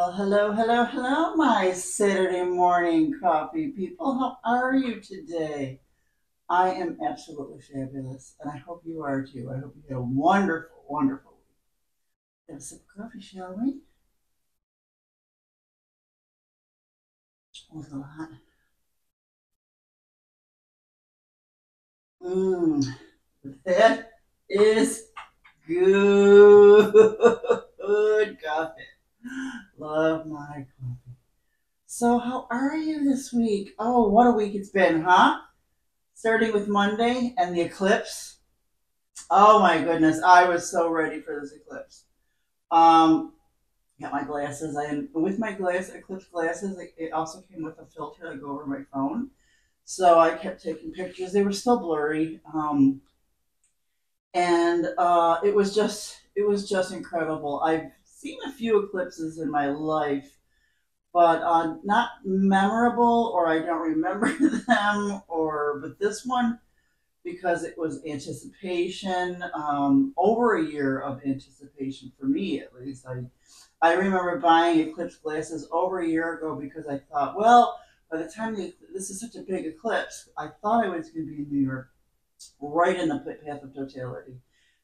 Well, hello, hello, hello, my Saturday morning coffee people. How are you today? I am absolutely fabulous, and I hope you are too. I hope you had a wonderful, wonderful week. Have a sip of coffee, shall we? Oh, it's a lot. That is good coffee. Love my coffee. So how are you this week? Oh, what a week it's been, huh? Starting with Monday and the eclipse. Oh my goodness, I was so ready for this eclipse. Got my glasses. I am with my eclipse glasses. It also came with a filter to go over my phone. So I kept taking pictures. They were still blurry. It was just incredible. I've seen a few eclipses in my life, but not memorable, or I don't remember them, but this one, because it was anticipation, over a year of anticipation for me at least. I remember buying eclipse glasses over a year ago because I thought, well, by the time this is such a big eclipse, I thought I was going to be in New York right in the path of totality.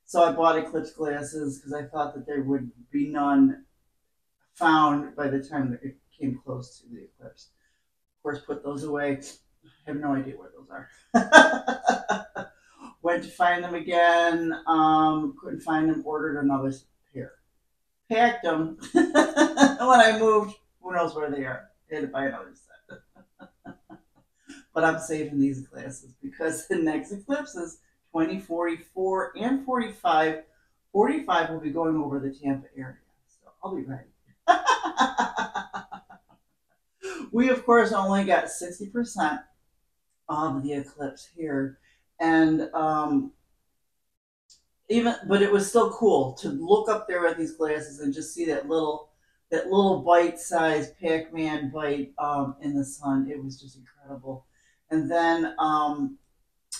So I bought eclipse glasses because I thought that there would be none found by the time that it came close to the eclipse. Of course, put those away. I have no idea where those are. Went to find them again. Couldn't find them. Ordered another pair. Packed them. When I moved, who knows where they are. I had to buy another set. But I'm saving these glasses because the next eclipse is 20, 44, and 45. 45 will be going over the Tampa area, so I'll be ready. We, of course, only got 60% of the eclipse here, and but it was still cool to look up there at these glasses and just see that little bite-sized Pac-Man bite in the sun. It was just incredible. And then,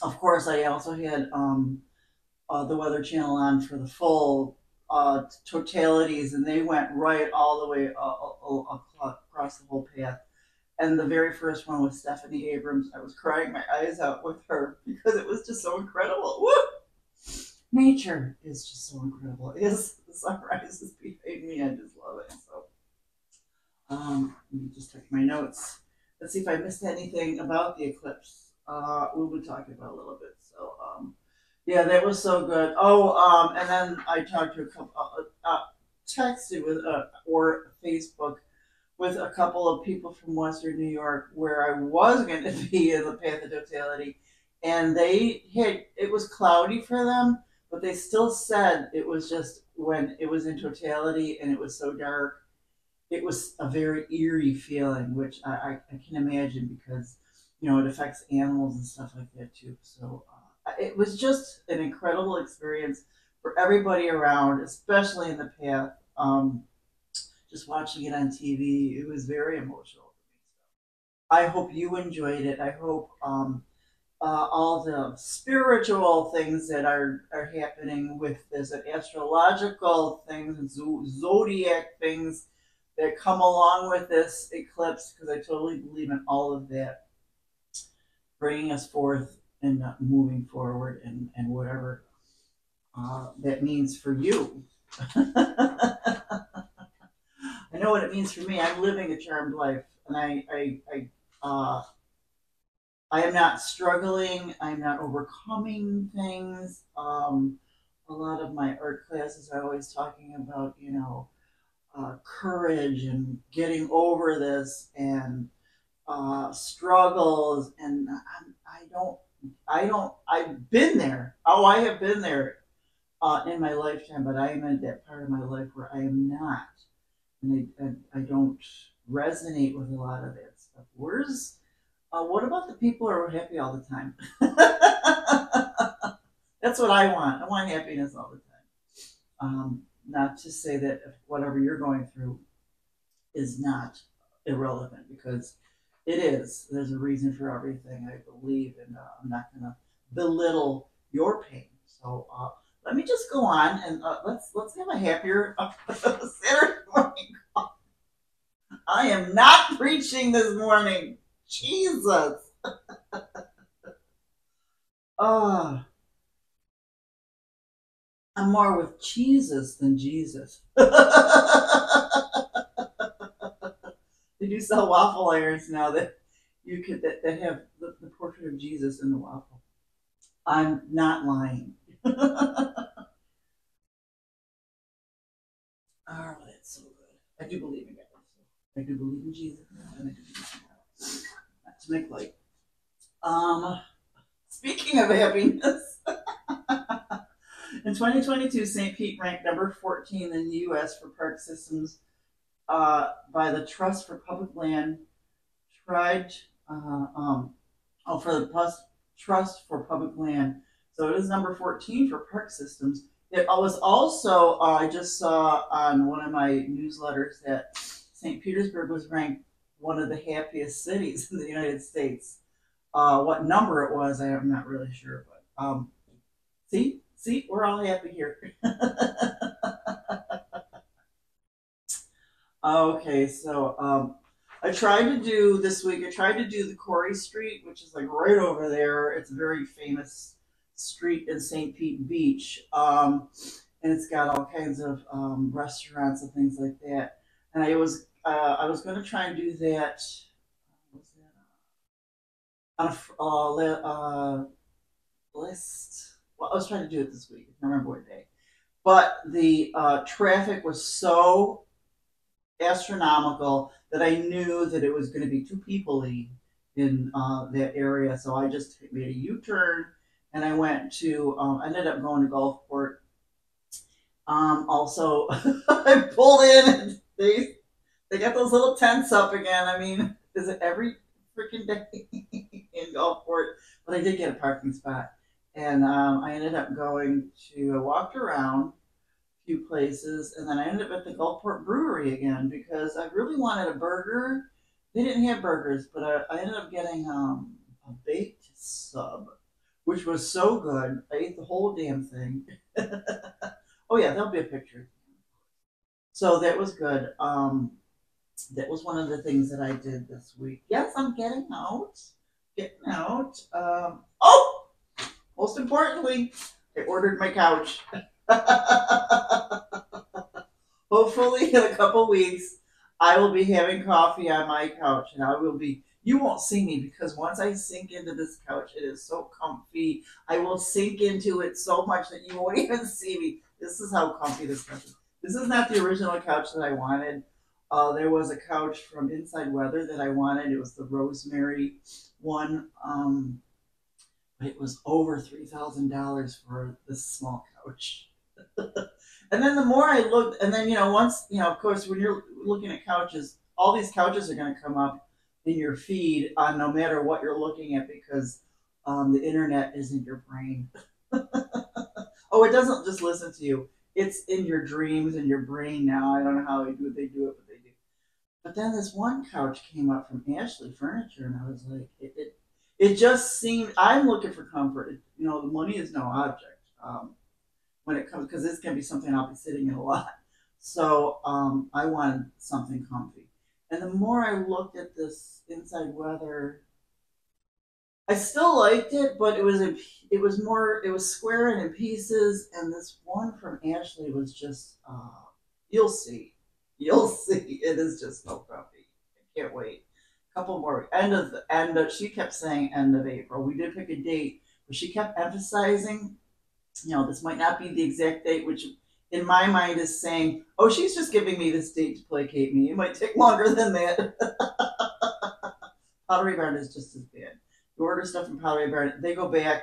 of course, I also had the Weather Channel on for the full totalities, and they went right all the way across the whole path. And the very first one was Stephanie Abrams. I was crying my eyes out with her because it was just so incredible. Woo! Nature is just so incredible. It is. The sunrise is behind me. I just love it. So, let me just check my notes. Let's see if I missed anything about the eclipse. We'll be talking about a little bit. So, yeah, that was so good. Oh, and then I talked to a couple, texted with, or Facebook with a couple of people from Western New York where I was going to be in the path of totality. And it was cloudy for them, but they still said it was just when it was in totality and it was so dark, it was a very eerie feeling, which I can imagine because, you know, it affects animals and stuff like that too. So it was just an incredible experience for everybody around, especially in the path. Just watching it on TV, it was very emotional for me. So I hope you enjoyed it. I hope all the spiritual things that are happening with this, and astrological things and zodiac things that come along with this eclipse, because I totally believe in all of that, bringing us forth and moving forward, and whatever that means for you. I know what it means for me. I'm living a charmed life, and I am not struggling. I'm not overcoming things. A lot of my art classes are always talking about, you know, courage and getting over this, and struggles, and I've been there. Oh, I have been there in my lifetime, but I am in that part of my life where I am not, and I don't resonate with a lot of that stuff. Where's what about the people who are happy all the time? That's what I want. I want happiness all the time. Not to say that whatever you're going through is not irrelevant, because it is. There's a reason for everything, I believe, and I'm not going to belittle your pain. So let me just go on, and let's have a happier Saturday morning call. I am not preaching this morning. Jesus. Oh, I'm more with Jesus than Jesus. They do sell waffle irons now that you could that have the portrait of Jesus in the waffle. I'm not lying. Oh, that's so good. I do believe in God. I do believe in Jesus. And I do believe in God. Not to make light. Speaking of happiness, in 2022, St. Pete ranked number 14 in the U.S. for park systems by the Trust for Public Land Trust for Public Land. So it is number 14 for park systems. It was also, I just saw on one of my newsletters that St. Petersburg was ranked one of the happiest cities in the United States. What number it was, I am not really sure, but see, we're all happy here. Okay, so I tried to do the Corey Street, which is like right over there. It's a very famous street in St. Pete Beach, and it's got all kinds of restaurants and things like that. And I was going to try and do that. List. Well, I was trying to do it this week. I can't remember what day, but the traffic was so astronomical that I knew that it was going to be too people-y in that area. So I just made a U-turn and I went to. I ended up going to Gulfport. Also, I pulled in. And they got those little tents up again. I mean, is it every freaking day? In Gulfport, but I did get a parking spot, and I ended up going to, I walked around a few places, and then I ended up at the Gulfport Brewery again because I really wanted a burger. They didn't have burgers, but I ended up getting a baked sub, which was so good. I ate the whole damn thing. Oh yeah, there'll be a picture. So that was good. That was one of the things that I did this week. Yes, I'm getting out. Oh, most importantly, I ordered my couch. Hopefully in a couple weeks, I will be having coffee on my couch, and you won't see me because once I sink into this couch, it is so comfy. I will sink into it so much that you won't even see me. This is how comfy this couch is. This is not the original couch that I wanted. There was a couch from Inside Weather that I wanted. It was the rosemary one, but it was over $3,000 for this small couch. And then the more I looked, and then, of course, when you're looking at couches, all these couches are going to come up in your feed on no matter what you're looking at because the internet is in your brain. Oh, it doesn't just listen to you. It's in your dreams and your brain now. I don't know how they do it, but they do. But then this one couch came up from Ashley Furniture, and I was like, it just seemed, I'm looking for comfort. The money is no object when it comes, because this can be something I'll be sitting in a lot. So I wanted something comfy. And the more I looked at this Inside Weather, I still liked it, but it was square and in pieces. And this one from Ashley was just, you'll see. It is just so comfy. I can't wait. A couple more. She kept saying end of April. We did pick a date, but she kept emphasizing, this might not be the exact date, which in my mind is saying, oh, she's just giving me this date to placate me. It might take longer than that. Pottery Barn is just as bad. You order stuff from Pottery Barn, they go back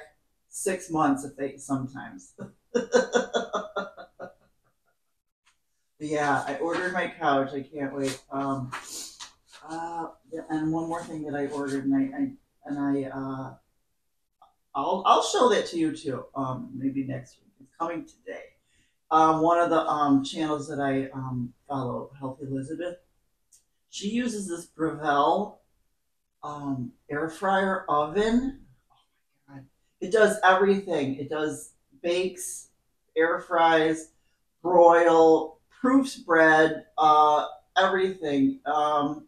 6 months sometimes. Yeah, I ordered my couch. I can't wait. And one more thing that I ordered, I'll show that to you too. Maybe next week. It's coming today. One of the channels that I follow, Healthy Elizabeth, she uses this Breville air fryer oven. Oh my God. It does everything. It does bakes, air fries, broil, proofs bread, everything. And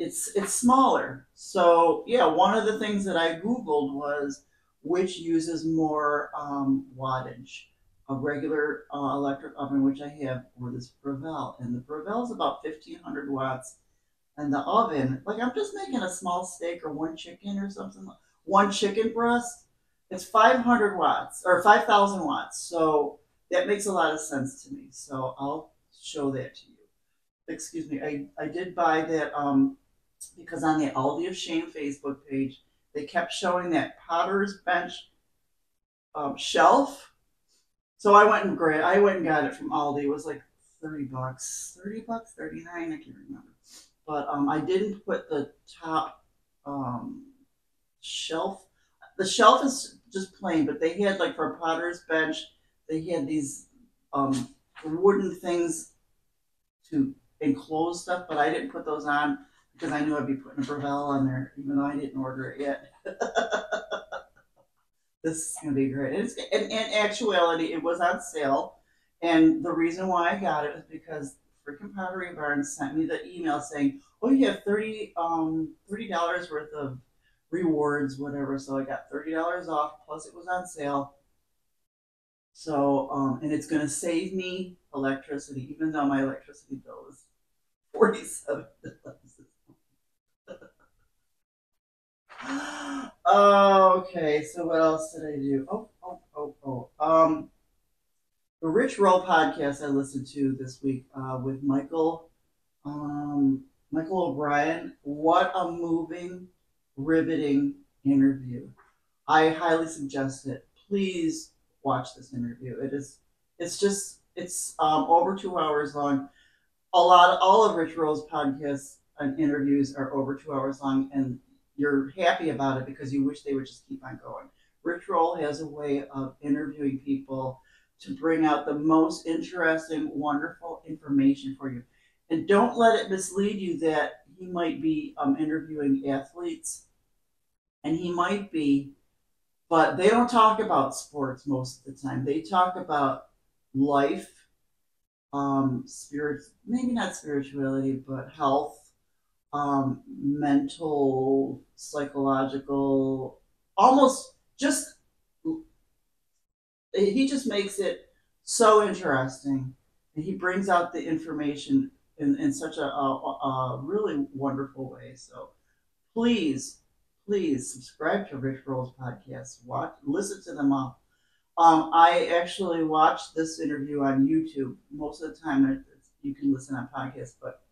it's smaller. So yeah, one of the things that I Googled was which uses more wattage, a regular electric oven, which I have, or this Breville. And the Breville is about 1,500 watts. And the oven, like I'm just making a small steak or one chicken or something, one chicken breast, it's 500 watts or 5,000 watts. So that makes a lot of sense to me. So I'll show that to you. Excuse me, I did buy that because on the Aldi of Shame Facebook page, they kept showing that Potter's Bench shelf. So I went and got it from Aldi. It was like $30, 39, I can't remember. But I didn't put the top shelf. The shelf is just plain, but they had like for Potter's Bench, they had these wooden things to enclose stuff, but I didn't put those on because I knew I'd be putting a Breville on there, even though I didn't order it yet. This is gonna be great. And in actuality, it was on sale, and the reason why I got it was because freaking Pottery Barn sent me the email saying, "Oh, you have $30 worth of rewards, whatever." So I got $30 off, plus it was on sale. So and it's gonna save me electricity, even though my electricity bill is $47. Okay, so what else did I do? The Rich Roll podcast I listened to this week with Michael O'Brien. What a moving, riveting interview. I highly suggest it. Please watch this interview. It's over 2 hours long. All of Rich Roll's podcasts and interviews are over 2 hours long, and you're happy about it because you wish they would just keep on going. Rich Roll has a way of interviewing people to bring out the most interesting, wonderful information for you. And don't let it mislead you that he might be interviewing athletes, and he might be, but they don't talk about sports most of the time. They talk about life, spirit, maybe not spirituality, but health, mental, psychological, almost just, he just makes it so interesting. And he brings out the information in such a really wonderful way. So please subscribe to Rich Roll's podcast. Watch, listen to them all. I actually watched this interview on YouTube. Most of the time you can listen on podcasts, but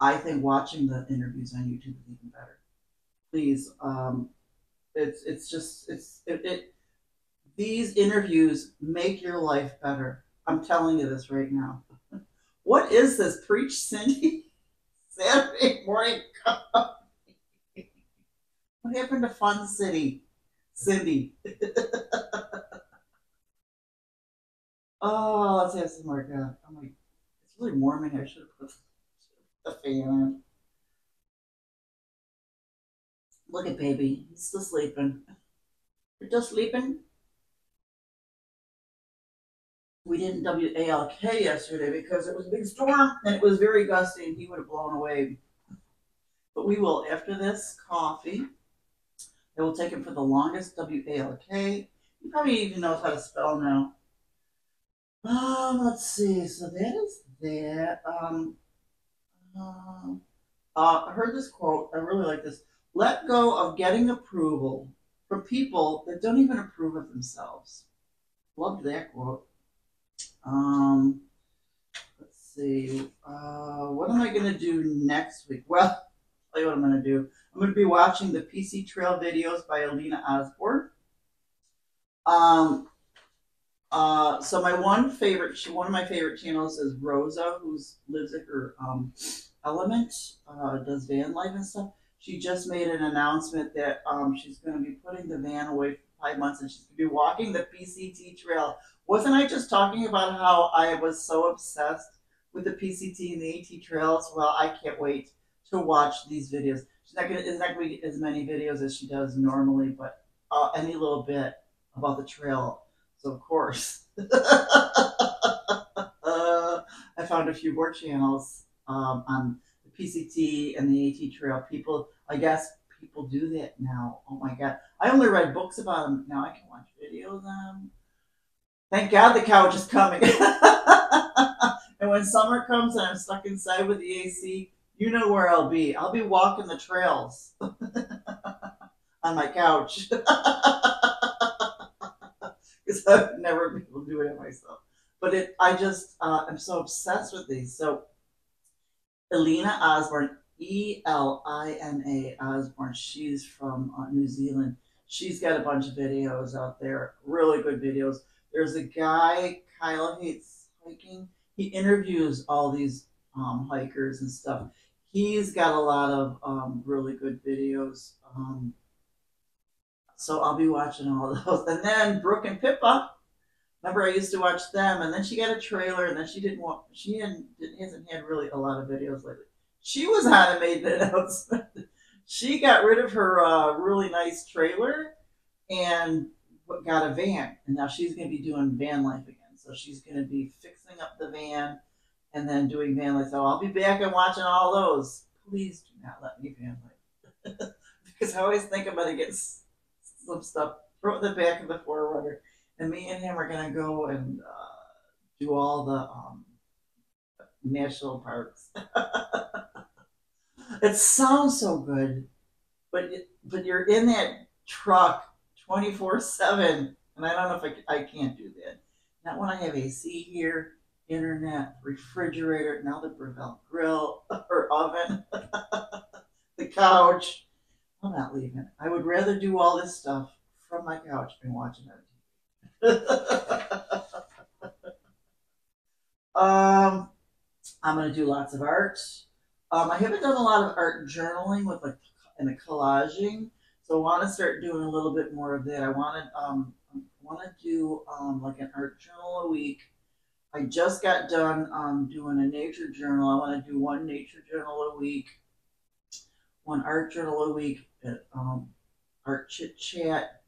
I think watching the interviews on YouTube is even better. Please, these interviews make your life better. I'm telling you this right now. What is this? Preach, Cindy? Saturday morning coffee. What happened to Fun City? Cindy. Oh, let's have some more. God, I'm like, it's really warm in here. I should have put the fan on. Look at baby. He's still sleeping. You're still sleeping? We didn't WALK yesterday because it was a big storm and it was very gusty and he would have blown away. But we will, after this coffee, I will take him for the longest WALK. He probably even knows how to spell now. Let's see. So that is that. I heard this quote. I really like this. Let go of getting approval from people that don't even approve of themselves. Loved that quote. Let's see. What am I going to do next week? Well, I'll tell you what I'm going to do. I'm going to be watching the PC Trail videos by Alina Osborne. So one of my favorite channels is Rosa, who lives at her element, does van life and stuff. She just made an announcement that she's going to be putting the van away for 5 months, and she's going to be walking the PCT trail. Wasn't I just talking about how I was so obsessed with the PCT and the AT trails? Well, I can't wait to watch these videos. She's not going to get as many videos as she does normally, but any little bit about the trail. Of course. I I found a few board channels on the PCT and the AT trail. People, I guess people do that now. Oh my God. I only read books about them. Now I can watch videos on them. Thank God the couch is coming. And when summer comes and I'm stuck inside with the AC, you know where I'll be. I'll be walking the trails on my couch. Because I've never been able to do it myself. But I just, I'm so obsessed with these. So Alina Osborne, E-L-I-N-A Osborne, she's from New Zealand. She's got a bunch of videos out there, really good videos. There's a guy, Kyle Hates Hiking. He interviews all these hikers and stuff. He's got a lot of really good videos. So I'll be watching all of those. And then Brooke and Pippa. Remember, I used to watch them. And then she got a trailer. And then she hasn't had really a lot of videos lately. She was on and made an announcement. She got rid of her really nice trailer and got a van. And now she's going to be doing van life again. So she's going to be fixing up the van and then doing van life. So I'll be back and watching all those. Please do not let me van life. Because I always think I'm going to get some stuff, throw it in the back of the 4Runner, and me and him are going to go and do all the national parks. It sounds so good, but you're in that truck 24/7, and I don't know if I can't do that. Not when I have AC here, internet, refrigerator, now the Breville grill or oven, the couch. I'm not leaving. I would rather do all this stuff from my couch than watching it. I'm going to do lots of art. I haven't done a lot of art journaling with like and the collaging, so I want to start doing a little bit more of that. I want to do like an art journal a week. I just got done doing a nature journal. I want to do one nature journal a week, one art journal a week, art chit chat.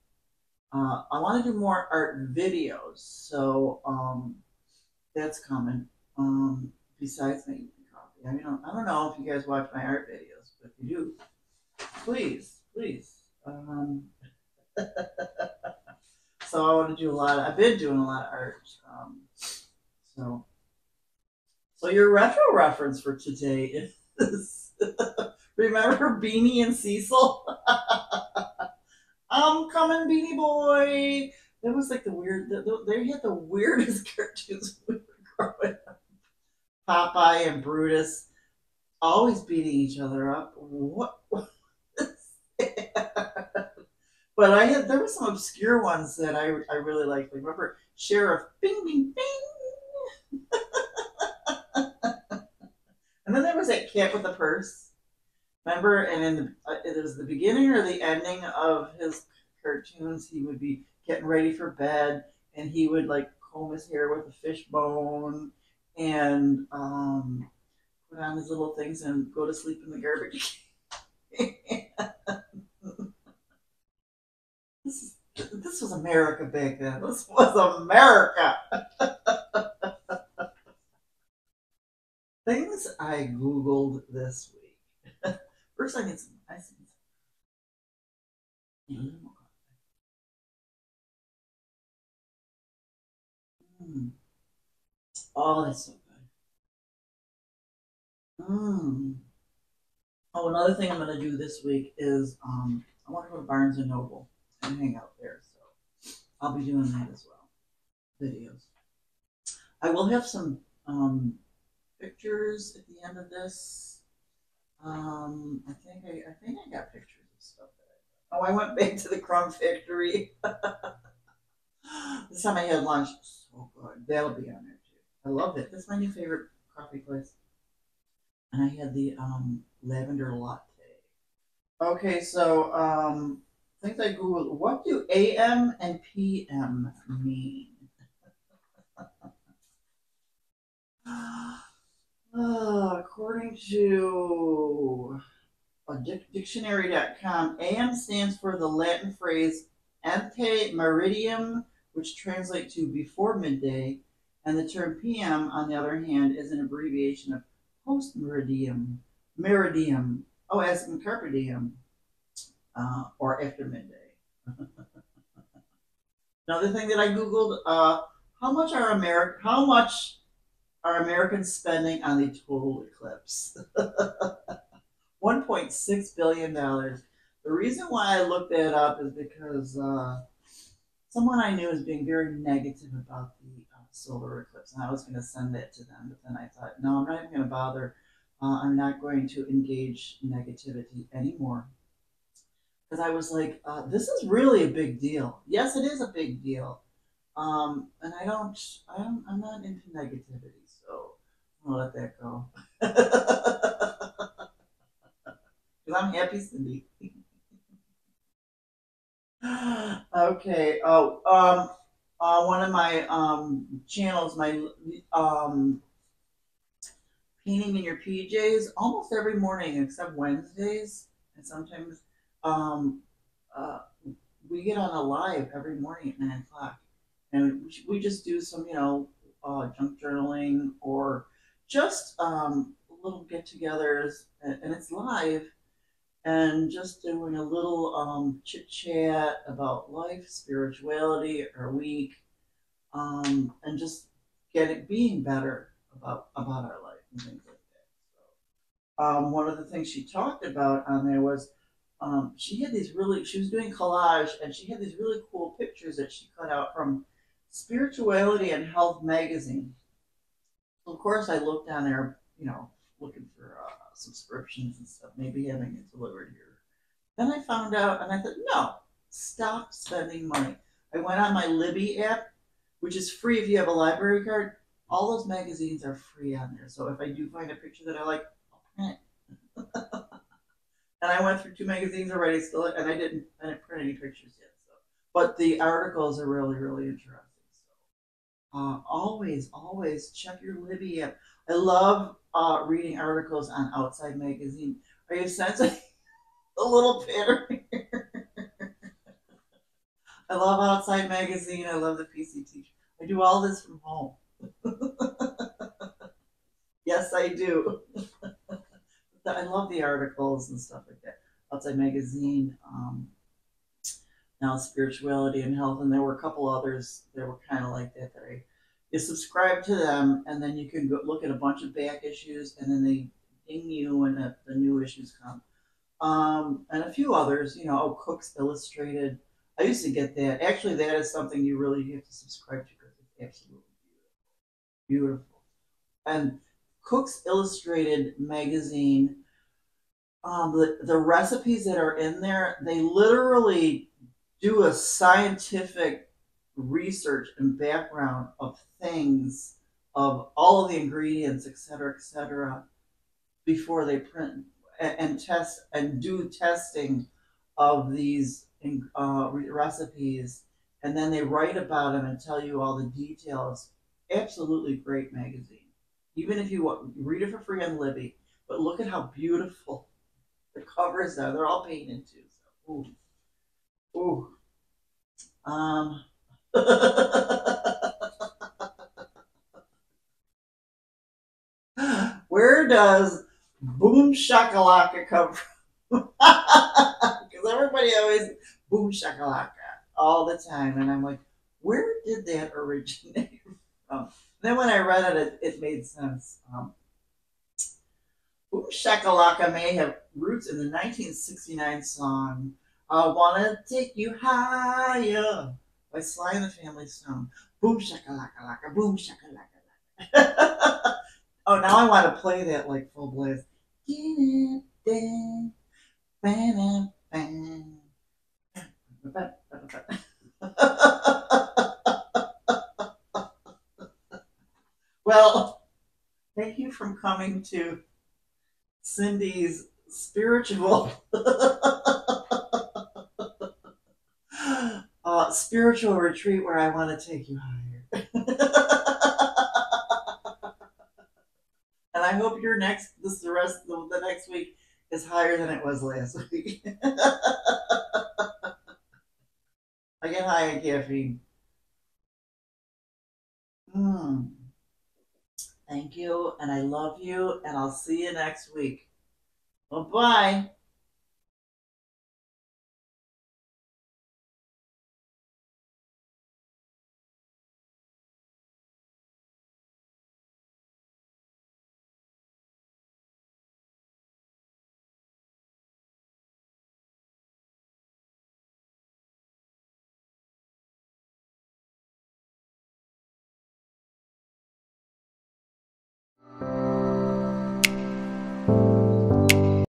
I want to do more art videos, so that's coming. Besides making coffee, I mean, I don't know if you guys watch my art videos, but if you do, please, please. So I want to do a lot. I've been doing a lot of art. So your retro reference for today is this. Remember Beanie and Cecil? I'm coming, Beanie Boy. That was like the weird, they had the weirdest cartoons when we were growing up. Popeye and Brutus always beating each other up. What was that? But there were some obscure ones that I really liked. Remember Sheriff Bing, Bing, Bing. And then there was that cat with the purse. Remember, and in it was the beginning or the ending of his cartoons, he would be getting ready for bed, and he would like comb his hair with a fishbone, and put on his little things and go to sleep in the garbage can. This was America back then. This was America. Things I Googled this week. First, I need some ice. Oh, that's so good. Oh, another thing I'm going to do this week is I want to go to Barnes & Noble and hang out there. So I'll be doing that as well. Videos. I will have some pictures at the end of this. I think I got pictures of stuff that I went back to the crumb factory. This time I had lunch. So good. That'll be on there too. I love it. That's my new favorite coffee place. And I had the lavender latte. Okay, so things I Googled. What do AM and PM mean? According to dictionary.com, AM stands for the Latin phrase ante meridium, which translates to before midday, and the term PM, on the other hand, is an abbreviation of post-meridium, meridium, oh, as in carpe diem, or after midday. Another thing that I Googled, how much are Americans spending on the total eclipse? $1.6 billion. The reason why I looked that up is because someone I knew was being very negative about the solar eclipse, and I was going to send that to them, but then I thought, no, I'm not even going to bother. I'm not going to engage negativity anymore. Because I was like, this is really a big deal. Yes, it is a big deal. And I'm not into negativity, so I'm gonna let that go. Because I'm happy, Cindy. Okay. Oh, one of my channels, my painting in your PJs, almost every morning except Wednesdays, and sometimes we get on a live every morning at 9 o'clock. And we just do some, junk journaling or just little get-togethers, and it's live, and just doing a little chit-chat about life, spirituality, our week, and just being better about our life and things like that. So, one of the things she talked about on there was she was doing collage, and she had these really cool pictures that she cut out from Spirituality and Health magazine. Of course, I looked down there, looking for subscriptions and stuff, maybe having it delivered here. Then I found out, and I thought, no, stop spending money. I went on my Libby app, which is free if you have a library card. All those magazines are free on there. So if I do find a picture that I like, I'll print it. And I went through 2 magazines already, still, and I didn't print any pictures yet. So, but the articles are really, really interesting. So, always check your Libby app. I love reading articles on Outside Magazine. Are you sensing a little pattern here? I love Outside Magazine. I love the PCT. I do all this from home. Yes, I do. I love the articles and stuff like that. Outside Magazine, now Spirituality and Health, and there were a couple others that were kind of like that. You subscribe to them, and then you can go look at a bunch of back issues, and then they ding you when the new issues come. And a few others, Cook's Illustrated. I used to get that. Actually, that is something you really have to subscribe to because it's absolutely beautiful. And Cook's Illustrated magazine, the recipes that are in there, they literally do a scientific research and background of things, of all of the ingredients, et cetera, before they print and test and do testing of these recipes. And then they write about them and tell you all the details. Absolutely great magazine. Even if you read it for free on Libby, but look at how beautiful the covers are. They're all painted too. So, ooh, ooh. Where does boom shakalaka come from? Because everybody always boom shakalaka all the time, and I'm like, where did that originate from? Then when I read it, it made sense. Boom shakalaka may have roots in the 1969 song "I Wanna Take You Higher" by Sly and the Family Stone. Boom shakalaka laka, boom shakalaka laka. Oh, now I want to play that like full blast. Well, thank you for coming to Cindy's spiritual retreat where I want to take you higher. And I hope your the next week is higher than it was last week. I get high on caffeine. Thank you, and I love you, and I'll see you next week. Bye-bye.